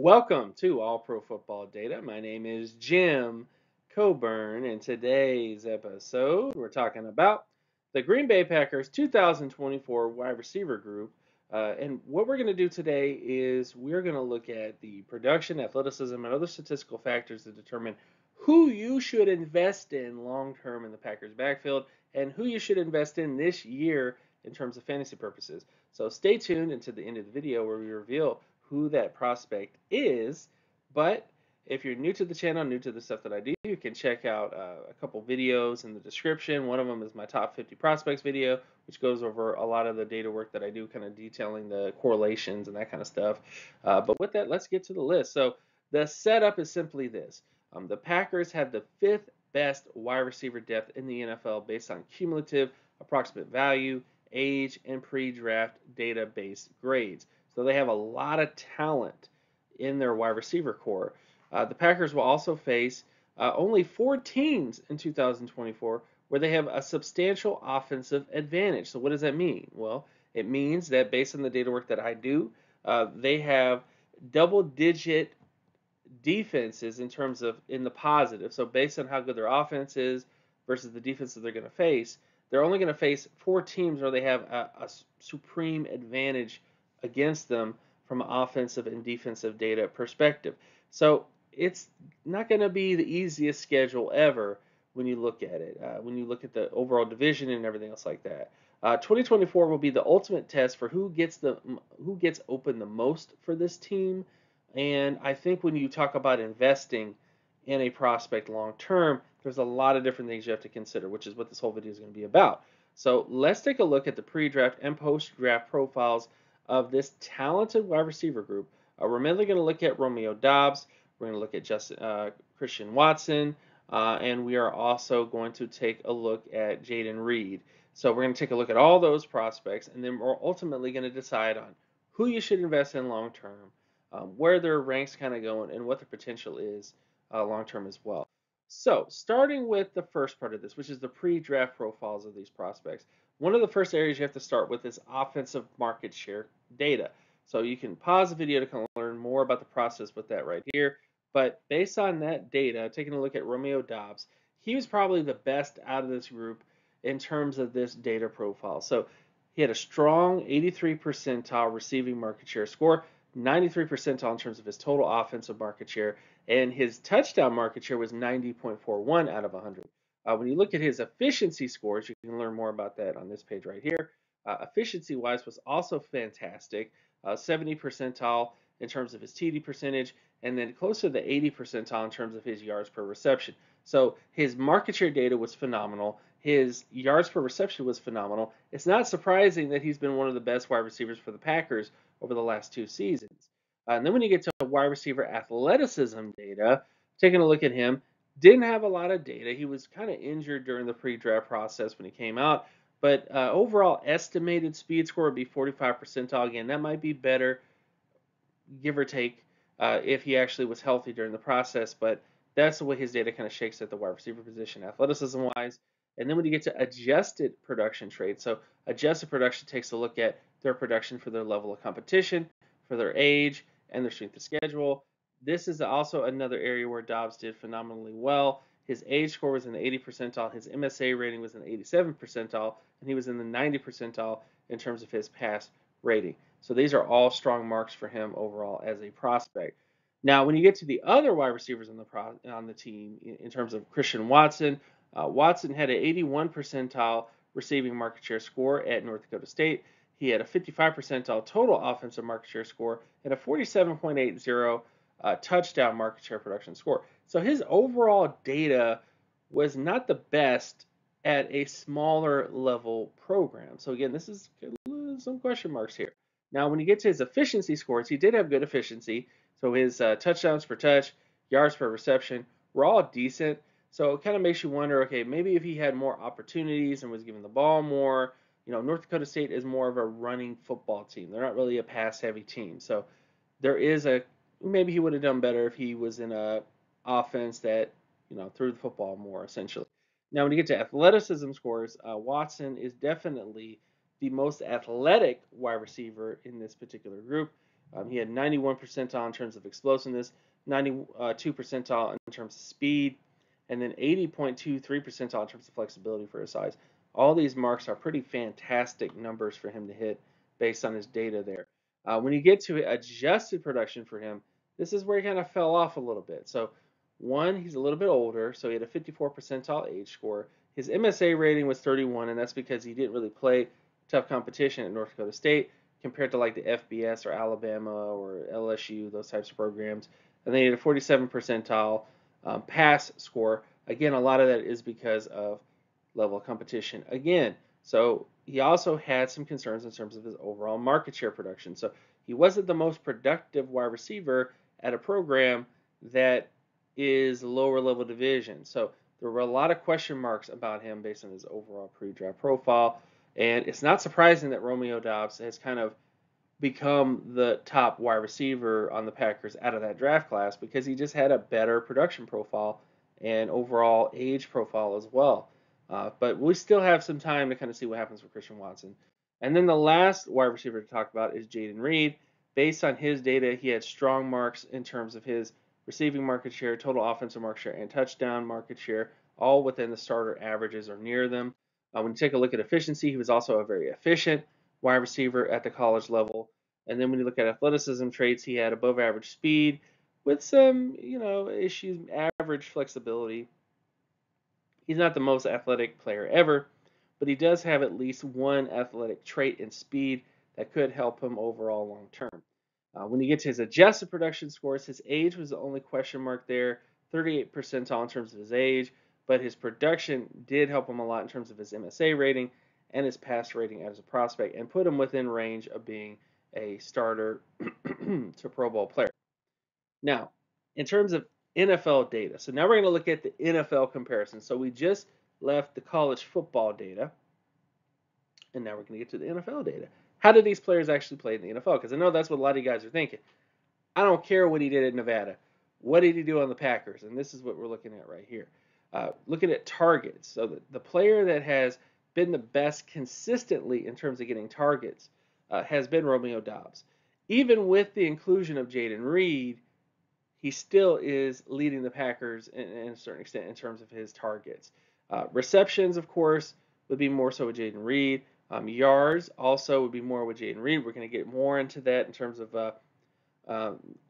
Welcome to All Pro Football Data. My name is Jim Coburn, and today's episode we're talking about the Green Bay Packers 2024 wide receiver group. And what we're going to do today is we're going to look at the production, athleticism, and other statistical factors that determine who you should invest in long-term in the Packers backfield and who you should invest in this year in terms of fantasy purposes. So stay tuned until the end of the video where we reveal who that prospect is. But if you're new to the channel, new to the stuff that I do, you can check out a couple videos in the description. One of them is my top 50 prospects video, which goes over a lot of the data work that I do, kind of detailing the correlations and that kind of stuff. But with that, let's get to the list. So the setup is simply this. The Packers have the 5th best wide receiver depth in the NFL based on cumulative, approximate value, age, and pre-draft database grades. So they have a lot of talent in their wide receiver core. The Packers will also face only 4 teams in 2024 where they have a substantial offensive advantage. So what does that mean? Well, it means that based on the data work that I do, they have double-digit defenses in terms of in the positive. So based on how good their offense is versus the defense that they're going to face, they're only going to face 4 teams where they have a supreme advantage against them from an offensive and defensive data perspective. So it's not going to be the easiest schedule ever when you look at it, when you look at the overall division and everything else like that. 2024 will be the ultimate test for who gets open the most for this team. And I think when you talk about investing in a prospect long-term, there's a lot of different things you have to consider, which is what this whole video is going to be about. So let's take a look at the pre-draft and post-draft profiles of this talented wide receiver group. We're mainly going to look at Romeo Doubs. We're going to look at Christian Watson, and we are also going to take a look at Jayden Reed. So we're going to take a look at all those prospects, and then we're ultimately going to decide on who you should invest in long-term, where their ranks kind of going, and what the potential is long-term as well. So starting with the first part of this, which is the pre-draft profiles of these prospects, one of the first areas you have to start with is offensive market share data. So you can pause the video to kind of learn more about the process with that right here. But based on that data, taking a look at Romeo Doubs, he was probably the best out of this group in terms of this data profile. So he had a strong 83 percentile receiving market share score, 93 percentile in terms of his total offensive market share, and his touchdown market share was 90.41 out of 100. When you look at his efficiency scores, you can learn more about that on this page right here. Efficiency-wise was also fantastic, 70 percentile in terms of his TD percentage, and then close to the 80 percentile in terms of his yards per reception. So his market share data was phenomenal. His yards per reception was phenomenal. It's not surprising that he's been one of the best wide receivers for the Packers over the last 2 seasons. And then when you get to wide receiver athleticism data, taking a look at him, didn't have a lot of data. He was kind of injured during the pre-draft process when he came out, but overall estimated speed score would be 45 percentile. Again, that might be better, give or take, if he actually was healthy during the process, but that's the way his data kind of shakes at the wide receiver position athleticism-wise. And then when you get to adjusted production traits, so adjusted production takes a look at their production for their level of competition, for their age, and their strength of schedule. This is also another area where Doubs did phenomenally well. His age score was in the 80 percentile, his MSA rating was in the 87 percentile, and he was in the 90 percentile in terms of his pass rating. So these are all strong marks for him overall as a prospect. Now, when you get to the other wide receivers on the team, in terms of Christian Watson, Watson had an 81 percentile receiving market share score at North Dakota State. He had a 55 percentile total offensive market share score and a 47.80 touchdown market share production score. So his overall data was not the best at a smaller level program. So again, this is some question marks here. Now, when you get to his efficiency scores, he did have good efficiency. So his touchdowns per touch, yards per reception were all decent. So it kind of makes you wonder, okay, maybe if he had more opportunities and was given the ball more, you know, North Dakota State is more of a running football team. They're not really a pass-heavy team. So there is maybe he would have done better if he was in a offense that, you know, threw the football more, essentially. Now, when you get to athleticism scores, Watson is definitely the most athletic wide receiver in this particular group. He had 91st percentile in terms of explosiveness, 92th percentile in terms of speed, and then 80.23 percentile in terms of flexibility for his size. All these marks are pretty fantastic numbers for him to hit based on his data there. When you get to adjusted production for him, this is where he kind of fell off a little bit. So one, he's a little bit older, so he had a 54th percentile age score. His MSA rating was 31, and that's because he didn't really play tough competition at North Dakota State compared to like the FBS or Alabama or LSU, those types of programs. And then he had a 47th percentile pass score. Again, a lot of that is because of level of competition. Again, so he also had some concerns in terms of his overall market share production. So he wasn't the most productive wide receiver at a program that is lower level division. So there were a lot of question marks about him based on his overall pre-draft profile. And it's not surprising that Romeo Doubs has kind of become the top wide receiver on the Packers out of that draft class because he just had a better production profile and overall age profile as well. But we still have some time to kind of see what happens with Christian Watson. And then the last wide receiver to talk about is Jayden Reed. Based on his data, he had strong marks in terms of his receiving market share, total offensive market share, and touchdown market share, all within the starter averages or near them. When you take a look at efficiency, he was also a very efficient wide receiver at the college level. And then when you look at athleticism traits, he had above average speed with some, issues, average flexibility. He's not the most athletic player ever, but he does have at least one athletic trait in speed that could help him overall long term. When you get to his adjusted production scores, his age was the only question mark there, 38th percentile in terms of his age, but his production did help him a lot in terms of his MSA rating and his pass rating as a prospect and put him within range of being a starter to Pro Bowl player. Now, in terms of NFL data. So now we're going to look at the NFL comparison. So we just left the college football data, and now we're going to get to the NFL data. How did these players actually play in the NFL? Because I know that's what a lot of you guys are thinking. I don't care what he did at Nevada. What did he do on the Packers? And this is what we're looking at right here. Looking at targets. So the player that has been the best consistently in terms of getting targets has been Romeo Doubs. Even with the inclusion of Jayden Reed, he still is leading the Packers in a certain extent in terms of his targets. Receptions, of course, would be more so with Jayden Reed. Yards also would be more with Jayden Reed. We're going to get more into that in terms of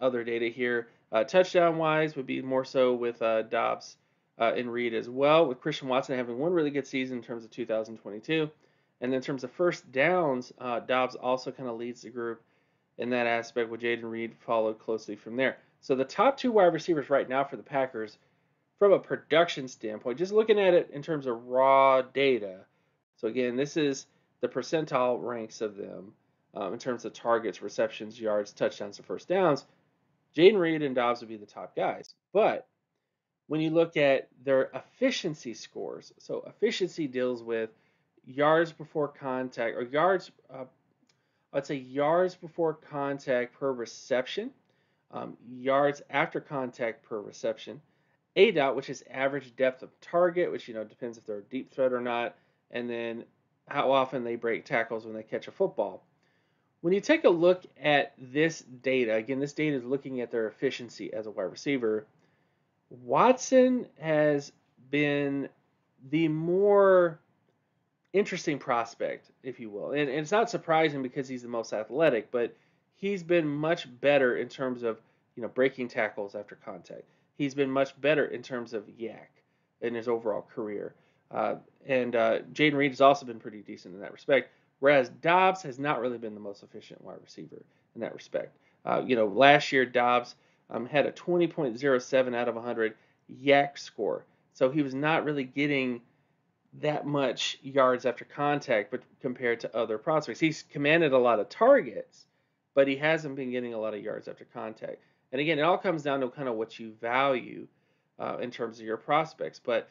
other data here. Touchdown-wise would be more so with Doubs and Reed as well, with Christian Watson having one really good season in terms of 2022. And then in terms of first downs, Doubs also kind of leads the group in that aspect with Jayden Reed followed closely from there. So the top two wide receivers right now for the Packers, from a production standpoint, just looking at it in terms of raw data. So again, this is the percentile ranks of them in terms of targets, receptions, yards, touchdowns, and first downs. Jayden Reed and Doubs would be the top guys. But when you look at their efficiency scores, so efficiency deals with yards before contact, or yards before contact per reception. Yards after contact per reception, ADOT, which is average depth of target, which depends if they're a deep threat or not, and then how often they break tackles when they catch a football. When you take a look at this data, again, this data is looking at their efficiency as a wide receiver. Watson has been the more interesting prospect, if you will, and it's not surprising because he's the most athletic, but he's been much better in terms of, breaking tackles after contact. He's been much better in terms of yak in his overall career. And Jayden Reed has also been pretty decent in that respect, whereas Doubs has not really been the most efficient wide receiver in that respect. Last year Doubs had a 20.07 out of 100 yak score, so he was not really getting that much yards after contact but compared to other prospects. He's commanded a lot of targets, but he hasn't been getting a lot of yards after contact. And again, it all comes down to kind of what you value in terms of your prospects. But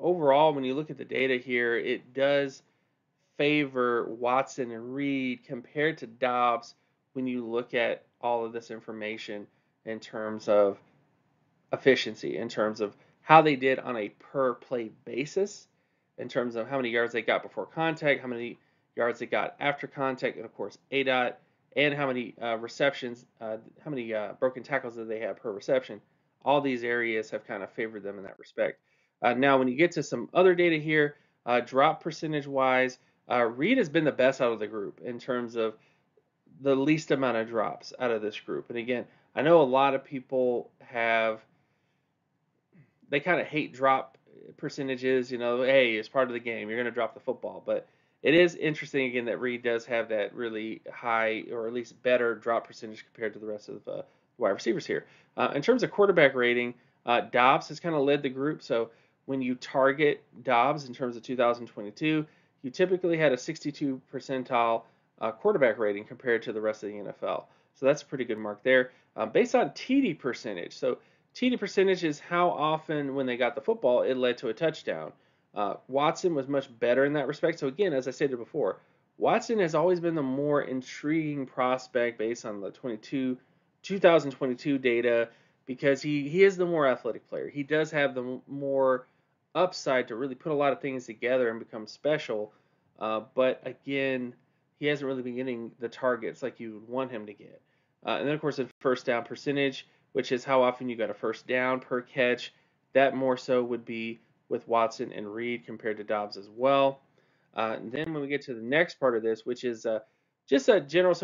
overall, when you look at the data here, it does favor Watson and Reed compared to Doubs when you look at all of this information in terms of efficiency, in terms of how they did on a per-play basis, in terms of how many yards they got before contact, how many yards they got after contact, and of course ADOT. and how many receptions, how many broken tackles that they have per reception. All these areas have kind of favored them in that respect. Now, when you get to some other data here, drop percentage-wise, Reed has been the best out of the group in terms of the least amount of drops out of this group. And again, I know a lot of people have, they kind of hate drop percentages, you know, hey, it's part of the game, you're going to drop the football. But it is interesting, again, that Reed does have that really high, or at least better, drop percentage compared to the rest of wide receivers here. In terms of quarterback rating, Doubs has kind of led the group. So when you target Doubs in terms of 2022, you typically had a 62 percentile quarterback rating compared to the rest of the NFL. So that's a pretty good mark there. Based on TD percentage, so TD percentage is how often when they got the football it led to a touchdown. Watson was much better in that respect. So again, as I stated before, Watson has always been the more intriguing prospect based on the 2022 data, because he is the more athletic player. He does have the more upside to really put a lot of things together and become special. But again, he hasn't really been getting the targets like you would want him to get. And then, of course, the first down percentage, which is how often you got a first down per catch. That more so would be with Watson and Reed compared to Doubs as well. And then when we get to the next part of this, which is just a general,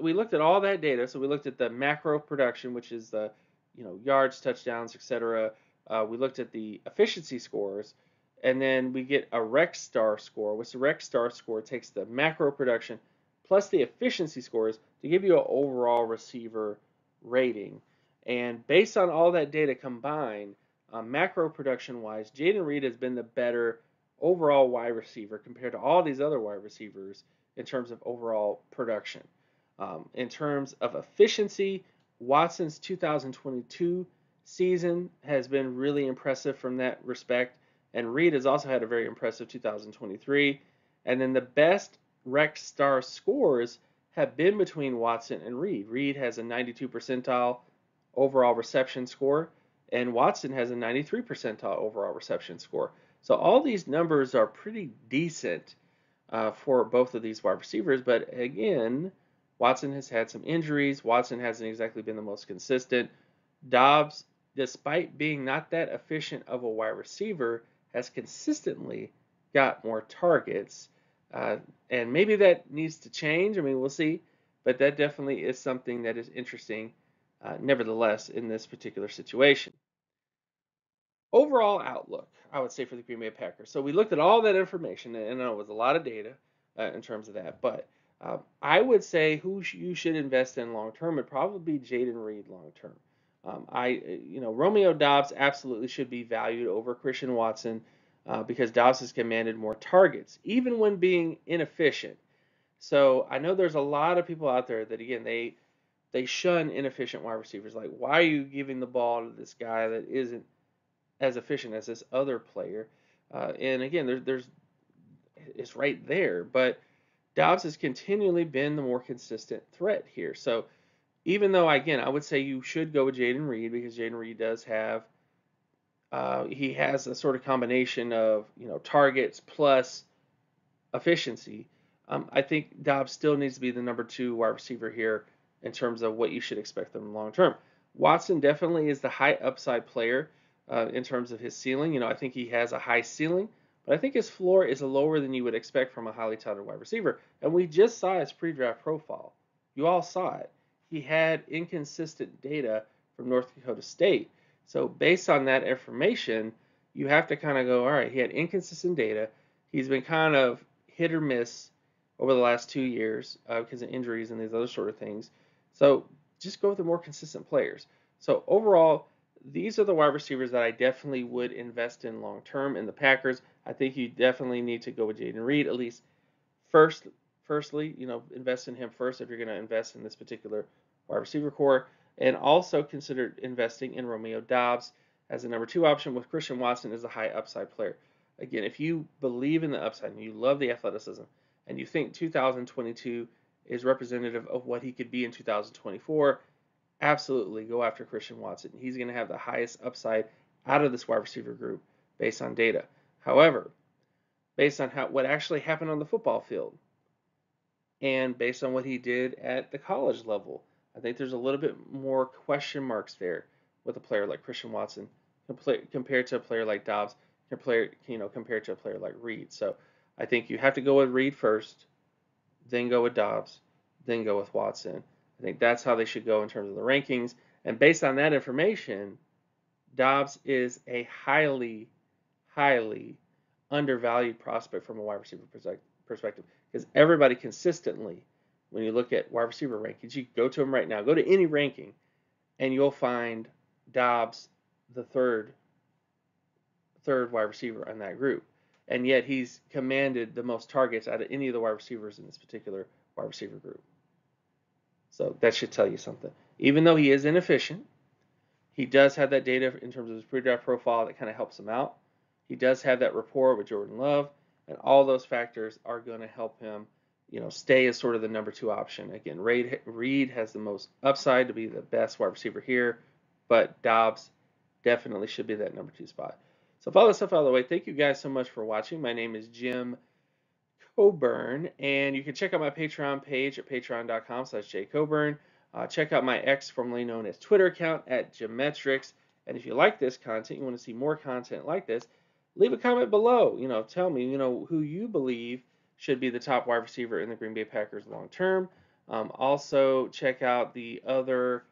we looked at all that data. So we looked at the macro production, which is the yards, touchdowns, etc. We looked at the efficiency scores, and then we get a rec star score, which the rec star score takes the macro production plus the efficiency scores to give you an overall receiver rating. And based on all that data combined, macro production-wise, Jayden Reed has been the better overall wide receiver compared to all these other wide receivers in terms of overall production. In terms of efficiency, Watson's 2022 season has been really impressive from that respect, and Reed has also had a very impressive 2023. And then the best rec star scores have been between Watson and Reed. Reed has a 92 percentile overall reception score, and Watson has a 93 percentile overall reception score. So all these numbers are pretty decent for both of these wide receivers, but again, Watson has had some injuries. Watson hasn't exactly been the most consistent. Doubs, despite being not that efficient of a wide receiver, has consistently got more targets. And maybe that needs to change. I mean, we'll see. But that definitely is something that is interesting, nevertheless, in this particular situation. Overall outlook, I would say, for the Green Bay Packers. So we looked at all that information, and it was a lot of data in terms of that. But I would say who you should invest in long-term would probably be Jayden Reed long-term. Romeo Doubs absolutely should be valued over Christian Watson because Doubs has commanded more targets, even when being inefficient. So I know there's a lot of people out there that, again, they shun inefficient wide receivers. Like, why are you giving the ball to this guy that isn't as efficient as this other player? And again, it's right there. But Doubs has continually been the more consistent threat here. So even though, again, I would say you should go with Jayden Reed because Jayden Reed does have, he has a sort of combination of, targets plus efficiency. I think Doubs still needs to be the number 2 wide receiver here in terms of what you should expect them long term. Watson definitely is the high upside player in terms of his ceiling. I think he has a high ceiling, but I think his floor is lower than you would expect from a highly touted wide receiver. And we just saw his pre-draft profile. You all saw it. He had inconsistent data from North Dakota State. So based on that information, you have to kind of go, all right, he had inconsistent data. He's been kind of hit or miss over the last 2 years because of injuries and these other sort of things. So just go with the more consistent players. So overall, these are the wide receivers that I definitely would invest in long-term in the Packers. I think you definitely need to go with Jayden Reed, at least firstly, invest in him first if you're going to invest in this particular wide receiver core, and also consider investing in Romeo Doubs as a number 2 option with Christian Watson as a high upside player. Again, if you believe in the upside and you love the athleticism and you think 2022 is representative of what he could be in 2024, absolutely go after Christian Watson. He's going to have the highest upside out of this wide receiver group based on data. However, based on what actually happened on the football field, and based on what he did at the college level. I think there's a little bit more question marks there with a player like Christian Watson compared to a player like Doubs, compared to a player like Reed. So I think you have to go with Reed first, then go with Doubs, then go with Watson. I think that's how they should go in terms of the rankings. And based on that information, Doubs is a highly, highly undervalued prospect from a wide receiver perspective, because everybody consistently, when you look at wide receiver rankings, you go to them right now, go to any ranking, and you'll find Doubs the third wide receiver in that group. And yet he's commanded the most targets out of any of the wide receivers in this particular wide receiver group. So that should tell you something. Even though he is inefficient, he does have that data in terms of his pre-draft profile that kind of helps him out. He does have that rapport with Jordan Love, and all those factors are going to help him, stay as sort of the number two option. Again, Reed has the most upside to be the best wide receiver here, but Doubs definitely should be that number two spot. So with all this stuff out of the way, thank you guys so much for watching. My name is Jim Coburn, and you can check out my Patreon page at patreon.com/jcoburn. Check out my ex, formerly known as Twitter account, at Jimetrics. And if you like this content, you want to see more content like this, leave a comment below. Tell me, who you believe should be the top wide receiver in the Green Bay Packers long term. Also, check out the other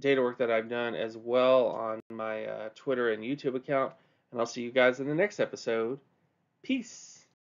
data work that I've done as well on my Twitter and YouTube account. And I'll see you guys in the next episode. Peace.